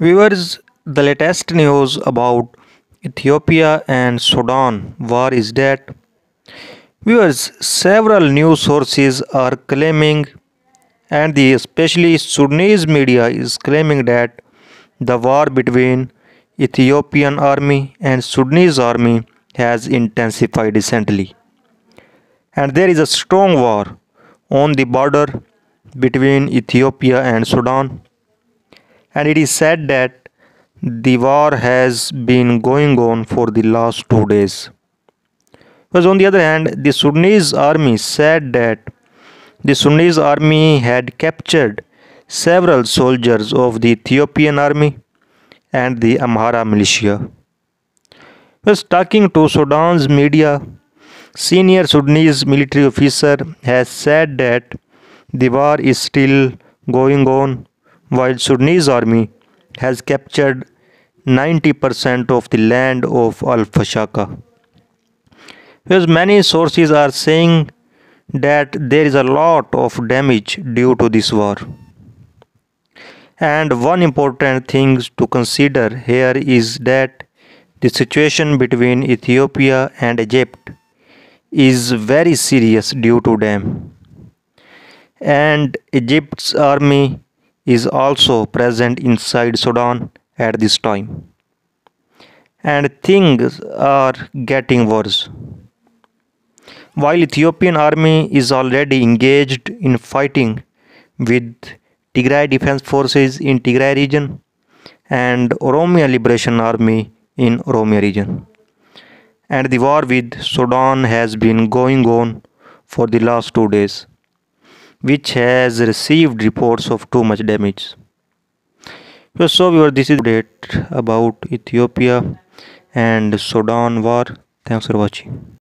Viewers, the latest news about Ethiopia and Sudan war is that viewers, several news sources are claiming, and especially Sudanese media is claiming that the war between Ethiopian army and Sudanese army has intensified recently, and there is a strong war on the border between Ethiopia and Sudan. And it is said that the war has been going on for the last 2 days. But on the other hand, the Sudanese army said that the Sudanese army had captured several soldiers of the Ethiopian army and the Amhara militia. While talking to Sudan's media, senior Sudanese military officer has said that the war is still going on, while Sudanese army has captured 90% of the land of Al-Fashaka. Whereas many sources are saying that there is a lot of damage due to this war. And one important thing to consider here is that the situation between Ethiopia and Egypt is very serious due to them. And Egypt's army is also present inside Sudan at this time, and things are getting worse. While Ethiopian army is already engaged in fighting with Tigray defense forces in Tigray region and Oromia Liberation Army in Oromia region, and the war with Sudan has been going on for the last 2 days, which has received reports of too much damage. So viewers, this is the update about Ethiopia and Sudan war. Thanks for watching.